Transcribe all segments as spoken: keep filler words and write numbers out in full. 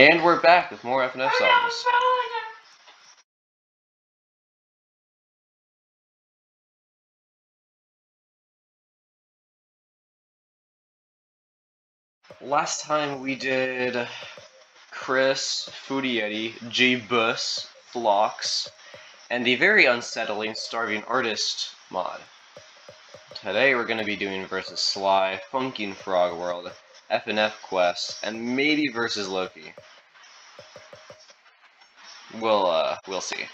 And we're back with more F N F songs. Last time we did Chris, Foodie Eddie, J-Bus, Phlox, and the very unsettling Starving Artist mod. Today we're going to be doing Versus Sly, Funking Frog World, F N F Quest, and maybe Versus Loki. We'll, uh, we'll see.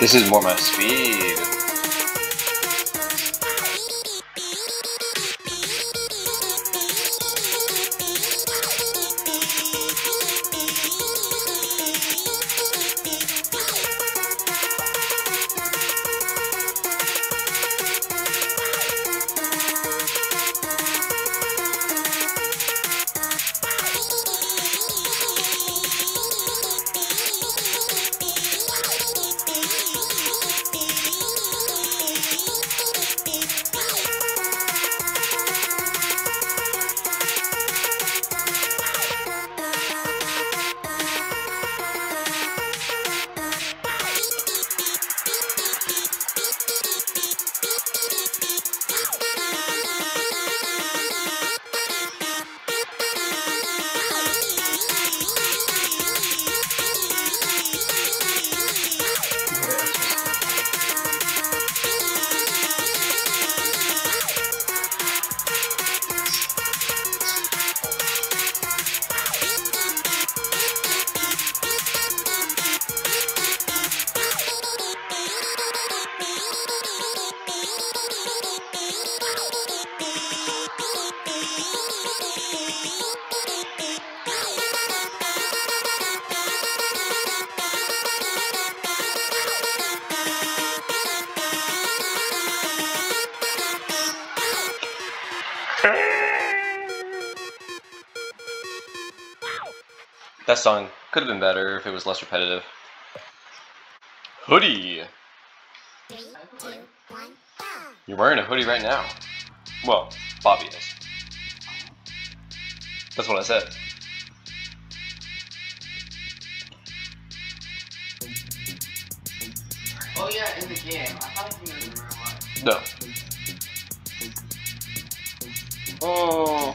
This is more my speed. That song could have been better if it was less repetitive. Hoodie! You're wearing a hoodie right now. Well, Bobby is. That's what I said. Oh yeah, in the game. I thought you were in real life. No. Oh.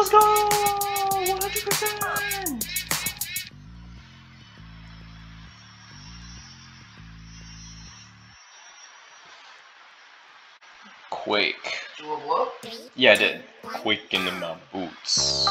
Let's go! one hundred percent! Quake. Did you level up? Yeah, I did. Quake into my boots.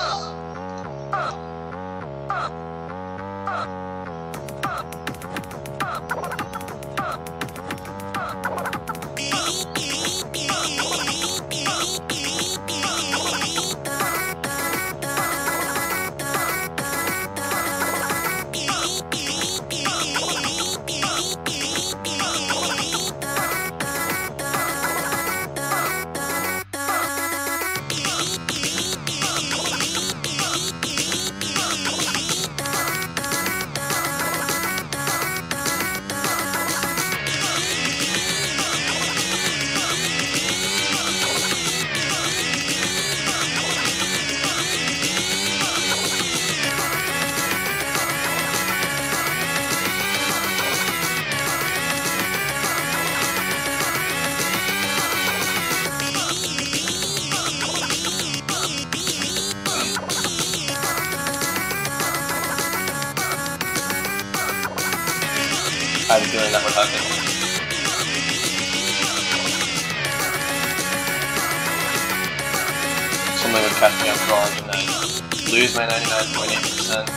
I'm doing that without it. Something would catch me off guard and then lose my ninety-nine point eight percent.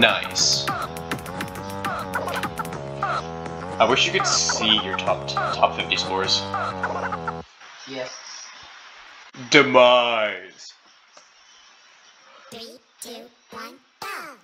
Nice. I wish you could see your top top fifty scores. Yes. Demise. Three, two, one, go.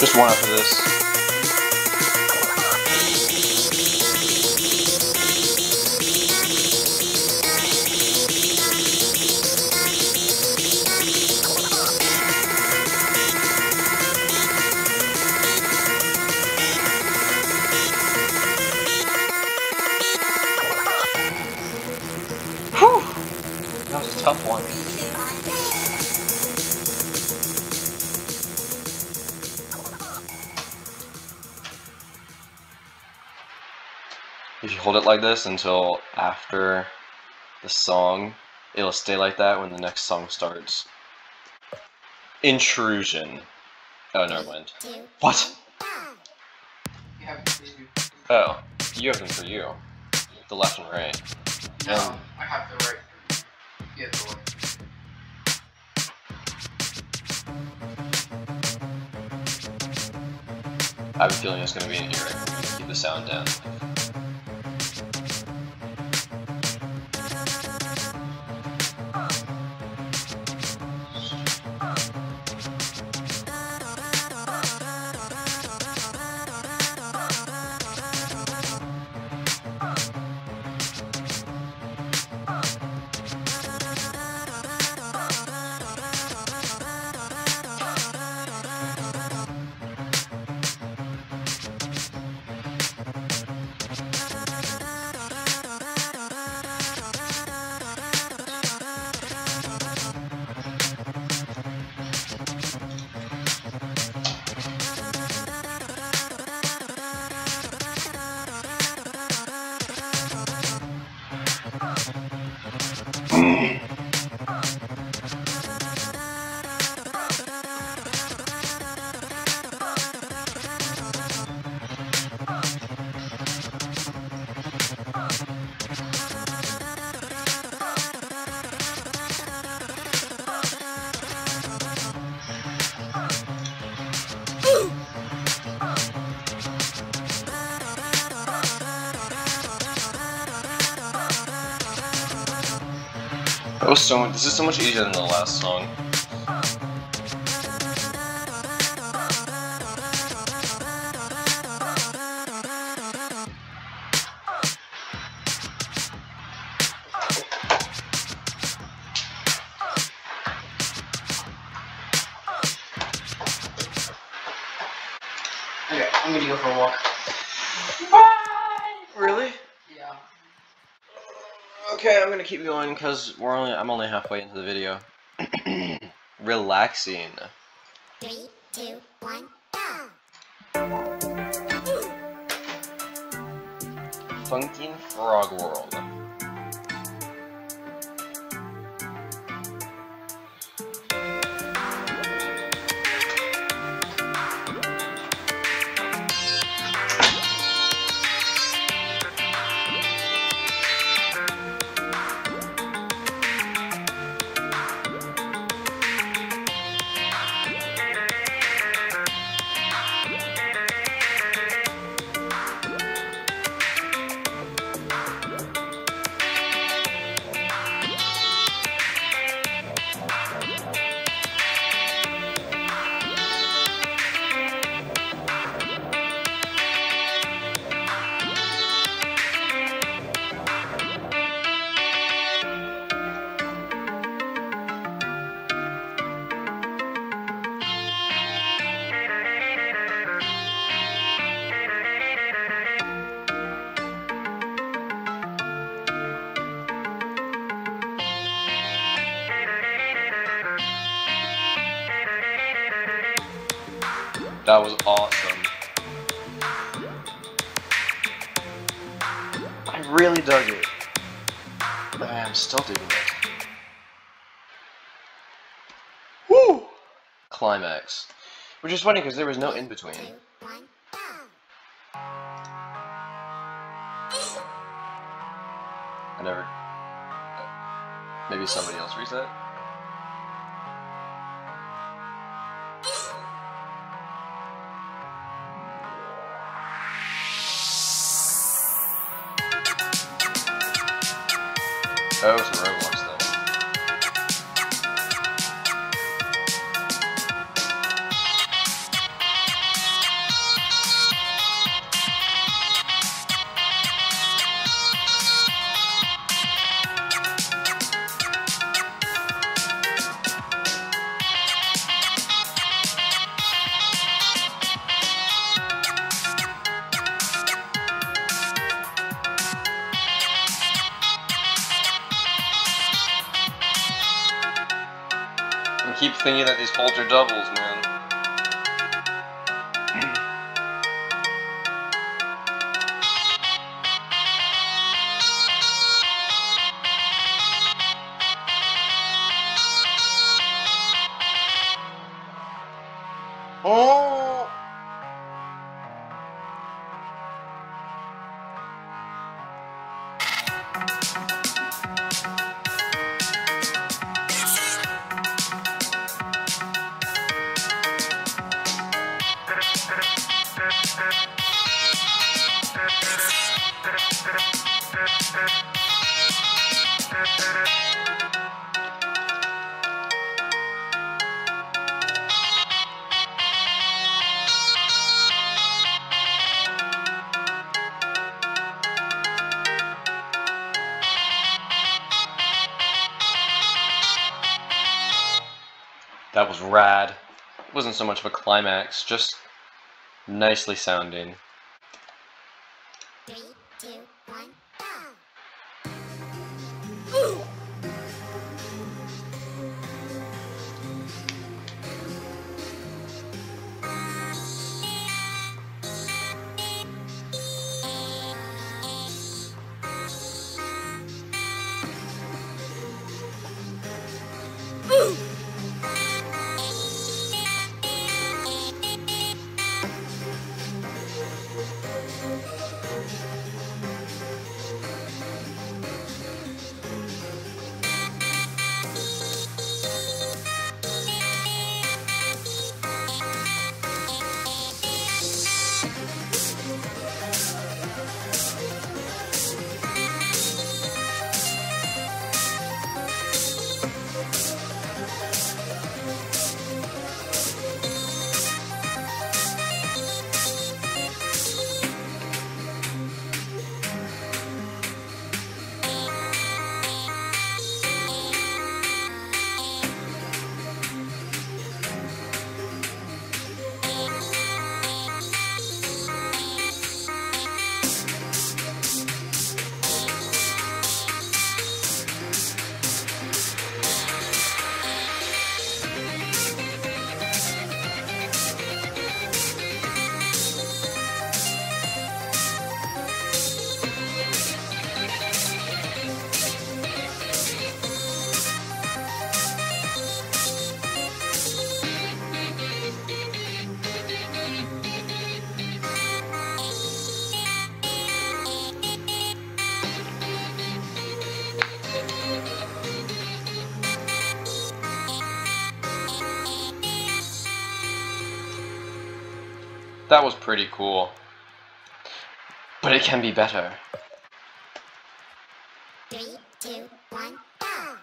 Just one after this. That was a tough one. If you hold it like this until after the song, it'll stay like that when the next song starts. Intrusion. Oh, never mind. What? Oh, you have them for you. The left and right. No, um, I have the right. Yeah, the left. I have a feeling it's gonna be in here. Keep the sound down. Oh, so this is so much easier than the last song. Okay, I'm gonna go for a walk. Okay, I'm gonna keep going because we're only I'm only halfway into the video. Relaxing. Three, two, one, go. Funking Frog World. That was awesome. I really dug it. I am still digging it. Woo! Climax. Which is funny because there was no in between. I never. Maybe somebody else reads that? Oh, it's a Roblox keep thinking that these folds are doubles, man. Oh! That was rad. It wasn't so much of a climax, just nicely sounding. Three, two, one, go! Ooh. That was pretty cool, but it can be better. Three, two, one, go!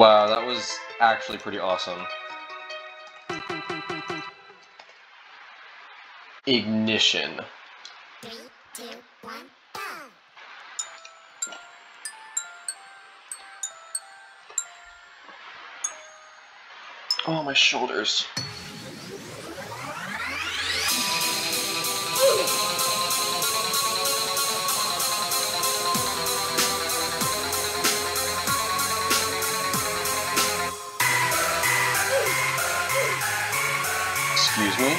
Wow, that was actually pretty awesome. Ignition. Three, two, one, go. Oh, my shoulders. Excuse me.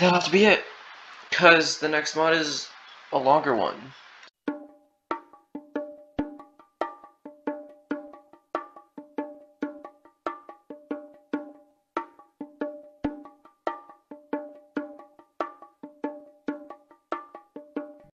Alright, that'll have to be it, because the next mod is a longer one.